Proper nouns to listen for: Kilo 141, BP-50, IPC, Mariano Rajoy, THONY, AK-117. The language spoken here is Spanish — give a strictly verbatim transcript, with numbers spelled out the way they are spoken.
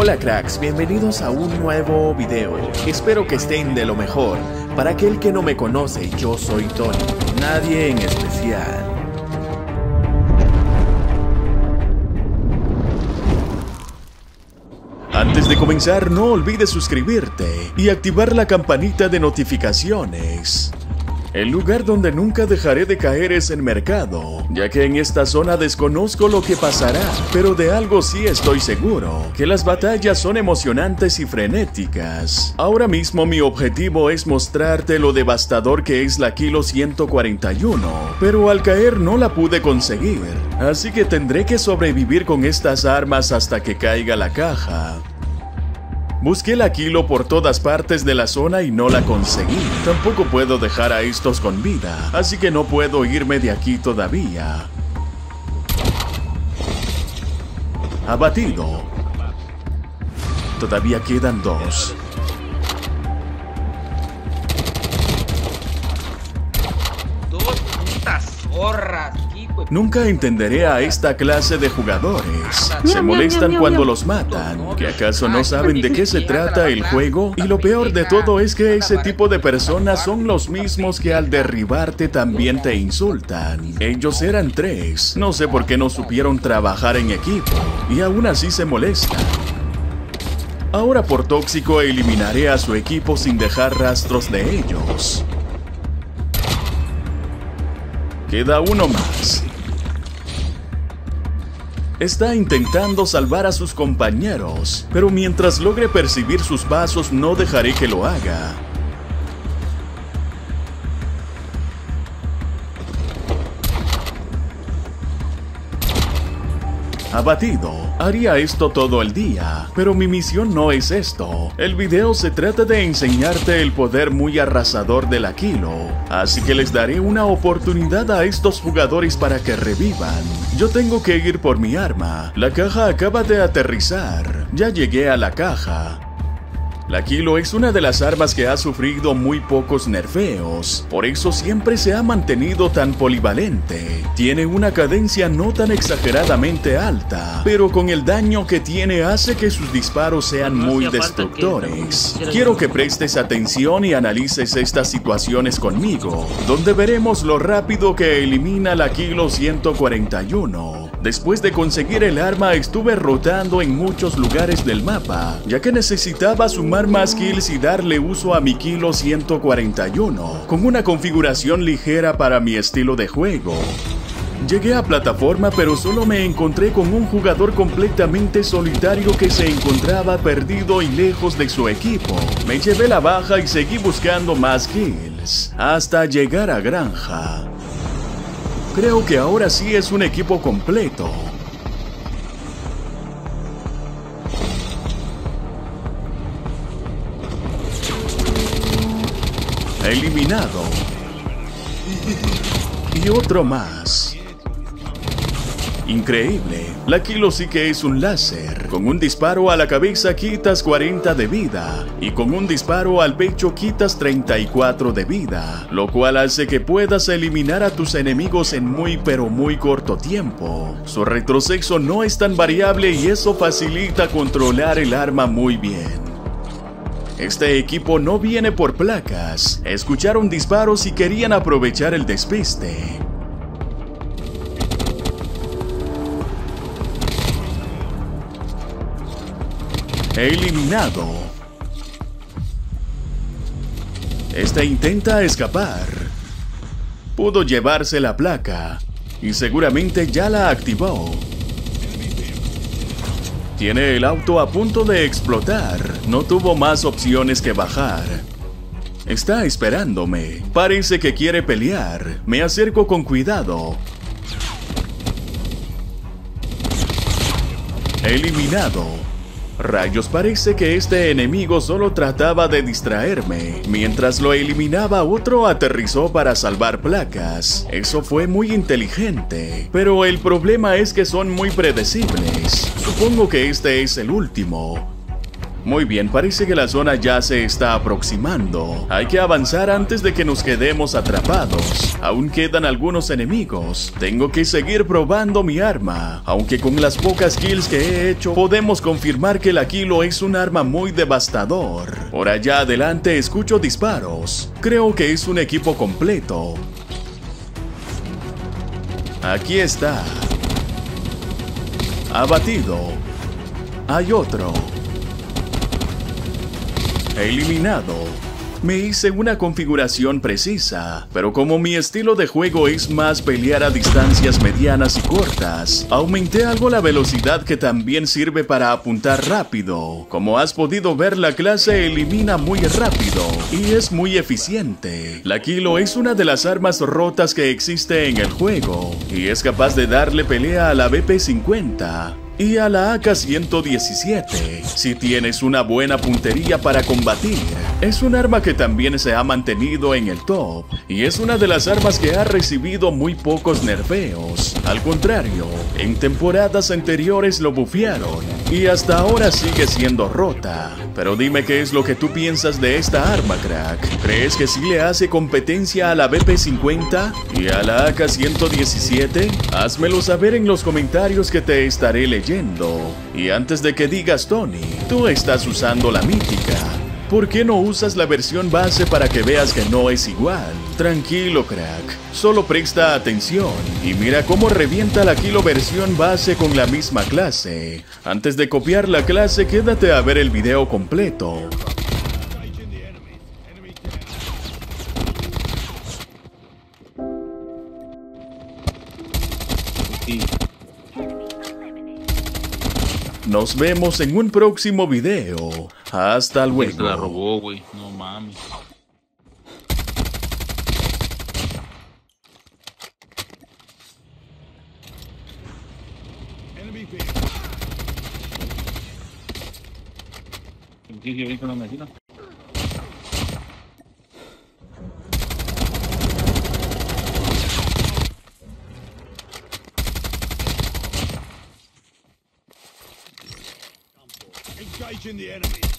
Hola cracks, bienvenidos a un nuevo video, espero que estén de lo mejor. Para aquel que no me conoce, yo soy Tony, nadie en especial. Antes de comenzar, no olvides suscribirte y activar la campanita de notificaciones. El lugar donde nunca dejaré de caer es el mercado, ya que en esta zona desconozco lo que pasará, pero de algo sí estoy seguro, que las batallas son emocionantes y frenéticas. Ahora mismo mi objetivo es mostrarte lo devastador que es la Kilo ciento cuarenta y uno, pero al caer no la pude conseguir, así que tendré que sobrevivir con estas armas hasta que caiga la caja. Busqué la Kilo por todas partes de la zona y no la conseguí. Tampoco puedo dejar a estos con vida, así que no puedo irme de aquí todavía. Abatido. Todavía quedan dos. Dos putas zorras. Nunca entenderé a esta clase de jugadores. Se molestan cuando los matan. ¿Que acaso no saben de qué se trata el juego? Y lo peor de todo es que ese tipo de personas son los mismos que al derribarte también te insultan. Ellos eran tres. No sé por qué no supieron trabajar en equipo. Y aún así se molestan. Ahora por tóxico eliminaré a su equipo sin dejar rastros de ellos. Queda uno más. Está intentando salvar a sus compañeros, pero mientras logre percibir sus pasos no dejaré que lo haga. Abatido. Haría esto todo el día, pero mi misión no es esto. El video se trata de enseñarte el poder muy arrasador de la Kilo, así que les daré una oportunidad a estos jugadores para que revivan. Yo tengo que ir por mi arma. La caja acaba de aterrizar. Ya llegué a la caja. La Kilo es una de las armas que ha sufrido muy pocos nerfeos, por eso siempre se ha mantenido tan polivalente. Tiene una cadencia no tan exageradamente alta, pero con el daño que tiene hace que sus disparos sean muy destructores. Quiero que prestes atención y analices estas situaciones conmigo, donde veremos lo rápido que elimina la Kilo ciento cuarenta y uno. Después de conseguir el arma estuve rotando en muchos lugares del mapa, ya que necesitaba sumar más kills y darle uso a mi Kilo ciento cuarenta y uno con una configuración ligera para mi estilo de juego. Llegué a plataforma, pero solo me encontré con un jugador completamente solitario que se encontraba perdido y lejos de su equipo. Me llevé la baja y seguí buscando más kills hasta llegar a granja. Creo que ahora sí es un equipo completo. Eliminado. Y otro más. Increíble. La Kilo sí que es un láser. Con un disparo a la cabeza quitas cuarenta de vida. Y con un disparo al pecho quitas treinta y cuatro de vida. Lo cual hace que puedas eliminar a tus enemigos en muy pero muy corto tiempo. Su retroceso no es tan variable y eso facilita controlar el arma muy bien. Este equipo no viene por placas. Escucharon disparos y querían aprovechar el despiste. Eliminado. Este intenta escapar. Pudo llevarse la placa y seguramente ya la activó. Tiene el auto a punto de explotar. No tuvo más opciones que bajar. Está esperándome. Parece que quiere pelear. Me acerco con cuidado. Eliminado. Rayos, parece que este enemigo solo trataba de distraerme. Mientras lo eliminaba, otro aterrizó para salvar placas. Eso fue muy inteligente, pero el problema es que son muy predecibles. Supongo que este es el último. Muy bien, parece que la zona ya se está aproximando. Hay que avanzar antes de que nos quedemos atrapados. Aún quedan algunos enemigos. Tengo que seguir probando mi arma. Aunque con las pocas kills que he hecho, podemos confirmar que la Kilo es un arma muy devastador. Por allá adelante escucho disparos. Creo que es un equipo completo. Aquí está. Abatido. Hay otro. Eliminado. Me hice una configuración precisa, pero como mi estilo de juego es más pelear a distancias medianas y cortas, aumenté algo la velocidad, que también sirve para apuntar rápido. Como has podido ver, la clase elimina muy rápido y es muy eficiente. La Kilo es una de las armas rotas que existe en el juego y es capaz de darle pelea a la B P cincuenta. Y a la A K ciento diecisiete, si tienes una buena puntería para combatir. Es un arma que también se ha mantenido en el top, y es una de las armas que ha recibido muy pocos nerfeos. Al contrario, en temporadas anteriores lo bufearon, y hasta ahora sigue siendo rota. Pero dime qué es lo que tú piensas de esta arma, crack. ¿Crees que sí le hace competencia a la B P cincuenta y a la A K ciento diecisiete? Házmelo saber en los comentarios, que te estaré leyendo. Y antes de que digas, Tony, tú estás usando la mítica, ¿por qué no usas la versión base para que veas que no es igual? Tranquilo, crack, solo presta atención y mira cómo revienta la Kilo versión base con la misma clase. Antes de copiar la clase, quédate a ver el video completo. Y... nos vemos en un próximo video. Hasta luego. Se la robó, güey. No mames. ¿Qué que con la medicina? Engaging the enemy.